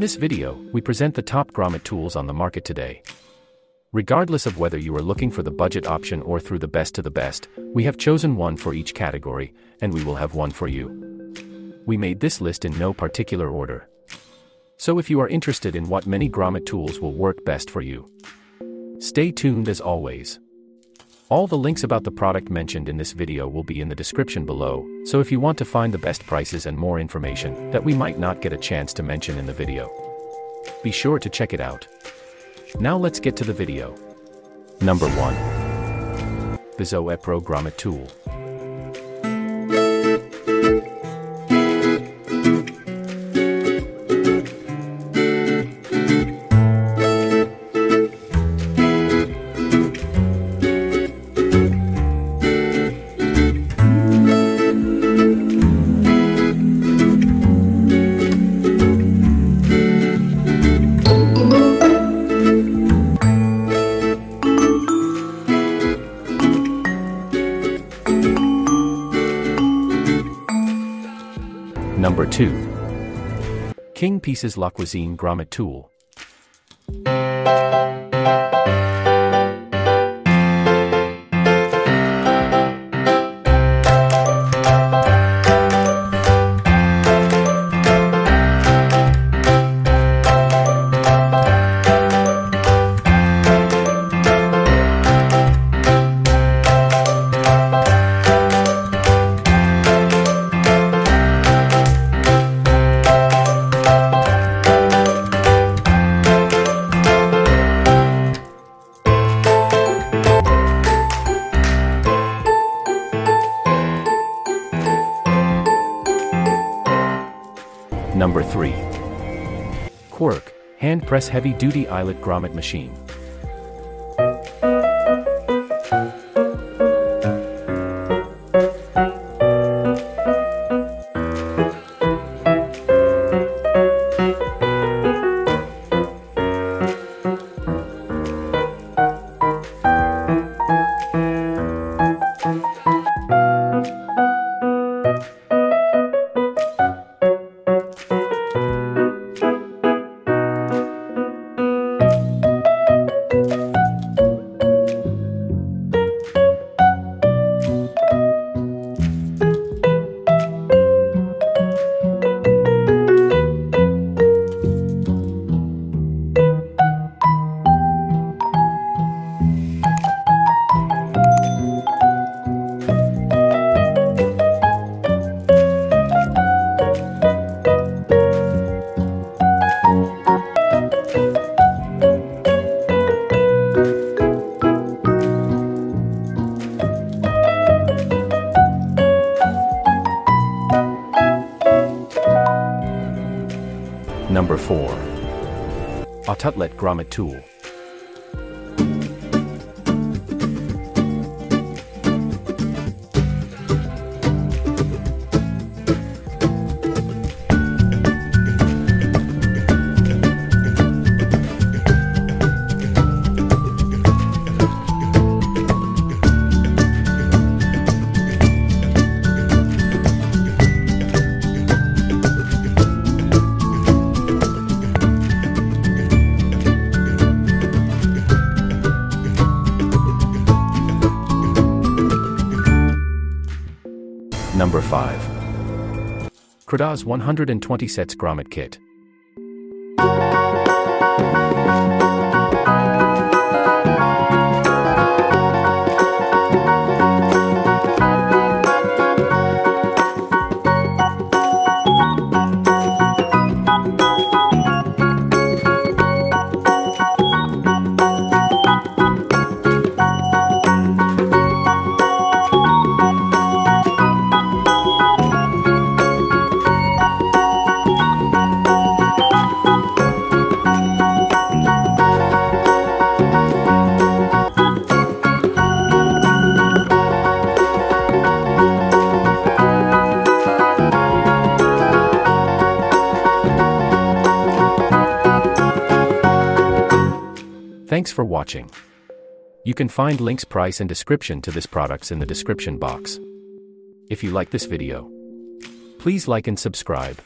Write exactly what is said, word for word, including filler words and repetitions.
In this video, we present the top grommet tools on the market today. Regardless of whether you are looking for the budget option or through the best to the best, we have chosen one for each category, and we will have one for you. We made this list in no particular order. So if you are interested in what many grommet tools will work best for you, stay tuned as always. All the links about the product mentioned in this video will be in the description below, so if you want to find the best prices and more information that we might not get a chance to mention in the video, be sure to check it out. Now let's get to the video. Number one. BIZOEPRO Grommet Tool. Number two. King Pieces La Cuisine Grommet Tool. Number three. QWORK Hand Press Heavy Duty Eyelet Grommet Machine. Number four. AUTOUTLET Grommet Tool. Number five. Cridoz one hundred twenty Sets Grommet Kit. Thanks for watching. You can find links, price and description to this products in the description box. If you like this video, please like and subscribe.